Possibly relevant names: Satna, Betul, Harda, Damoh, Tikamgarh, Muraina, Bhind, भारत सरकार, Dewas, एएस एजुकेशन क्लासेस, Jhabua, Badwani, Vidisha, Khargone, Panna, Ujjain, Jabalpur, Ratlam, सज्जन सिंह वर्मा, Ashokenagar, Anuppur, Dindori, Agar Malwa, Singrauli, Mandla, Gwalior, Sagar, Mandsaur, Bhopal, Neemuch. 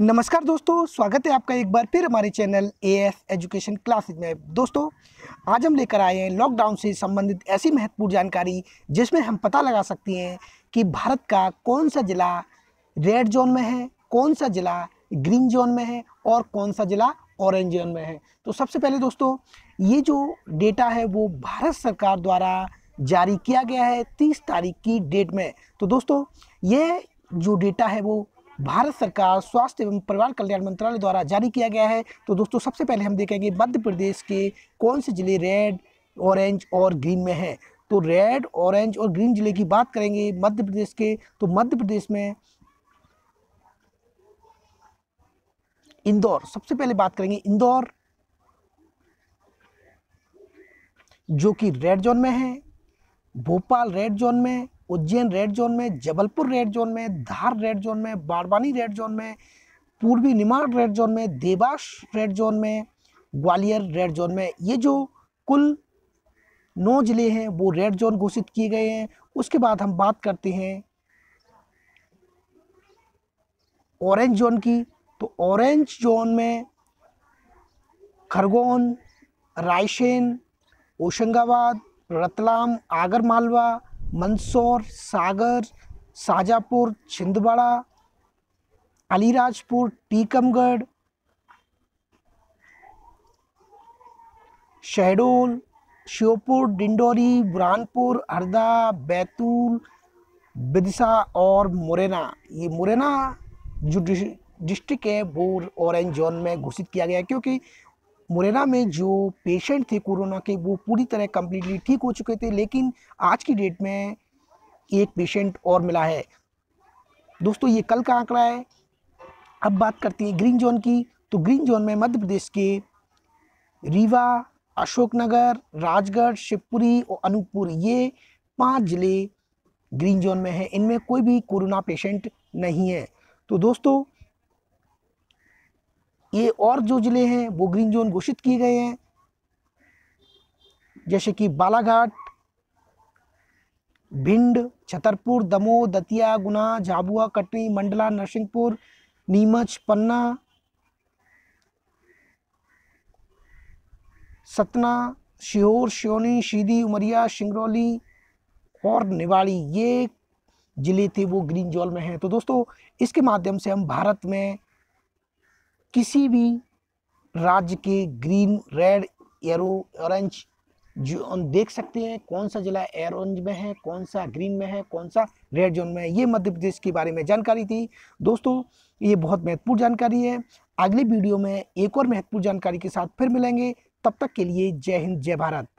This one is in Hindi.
नमस्कार दोस्तों, स्वागत है आपका एक बार फिर हमारे चैनल एएस एजुकेशन क्लासेस में। दोस्तों, आज हम लेकर आए हैं लॉकडाउन से संबंधित ऐसी महत्वपूर्ण जानकारी जिसमें हम पता लगा सकते हैं कि भारत का कौन सा ज़िला रेड जोन में है, कौन सा ज़िला ग्रीन जोन में है और कौन सा ज़िला ऑरेंज जोन में है। तो सबसे पहले दोस्तों, ये जो डेटा है वो भारत सरकार द्वारा जारी किया गया है 30 तारीख की डेट में। तो दोस्तों, ये जो डेटा है वो भारत सरकार स्वास्थ्य एवं परिवार कल्याण मंत्रालय द्वारा जारी किया गया है। तो दोस्तों, सबसे पहले हम देखेंगे मध्य प्रदेश के कौन से ज़िले रेड, ऑरेंज और ग्रीन में हैं। तो रेड, ऑरेंज और ग्रीन ज़िले की बात करेंगे मध्य प्रदेश के, तो मध्य प्रदेश में इंदौर, सबसे पहले बात करेंगे इंदौर जो कि रेड जोन में है, भोपाल रेड जोन में, उज्जैन रेड जोन में, जबलपुर रेड जोन में, धार रेड जोन में, बाड़वानी रेड जोन में, पूर्वी निमाड़ रेड जोन में, देवास रेड जोन में, ग्वालियर रेड जोन में। ये जो कुल 9 ज़िले हैं वो रेड जोन घोषित किए गए हैं। उसके बाद हम बात करते हैं ऑरेंज जोन की। तो ऑरेंज जोन में खरगोन, रायसेन, होशंगाबाद, रतलाम, आगर मालवा, मंदसौर, सागर, शाजापुर, छिंदवाड़ा, अलीराजपुर, टीकमगढ़, शहडोल, शिवपुर, डिंडोरी, बुरहानपुर, हरदा, बैतूल, विदिशा और मुरैना। ये मुरैना जो डिस्ट्रिक्ट है वो ऑरेंज जोन में घोषित किया गया है, क्योंकि मुरैना में जो पेशेंट थे कोरोना के वो पूरी तरह कम्प्लीटली ठीक हो चुके थे, लेकिन आज की डेट में एक पेशेंट और मिला है। दोस्तों, ये कल का आंकड़ा है। अब बात करते हैं ग्रीन जोन की। तो ग्रीन जोन में मध्य प्रदेश के रीवा, अशोकनगर, राजगढ़, शिवपुरी और अनूपपुर, ये 5 ज़िले ग्रीन जोन में हैं। इनमें कोई भी कोरोना पेशेंट नहीं है। तो दोस्तों, ये और जो ज़िले हैं वो ग्रीन जोन घोषित किए गए हैं, जैसे कि बालाघाट, भिंड, छतरपुर, दमोह, दतिया, गुना, झाबुआ, कटनी, मंडला, नरसिंहपुर, नीमच, पन्ना, सतना, सीहोर, सिवनी, सीधी, उमरिया, सिंगरौली और निवाड़ी, ये ज़िले थे वो ग्रीन जोन में हैं। तो दोस्तों, इसके माध्यम से हम भारत में किसी भी राज्य के green, red, yellow, orange zone देख सकते हैं, कौन सा ज़िला ऑरेंज में है, कौन सा ग्रीन में है, कौन सा रेड जोन में है। ये मध्य प्रदेश के बारे में जानकारी थी दोस्तों, ये बहुत महत्वपूर्ण जानकारी है। अगले वीडियो में एक और महत्वपूर्ण जानकारी के साथ फिर मिलेंगे। तब तक के लिए जय हिंद, जय भारत।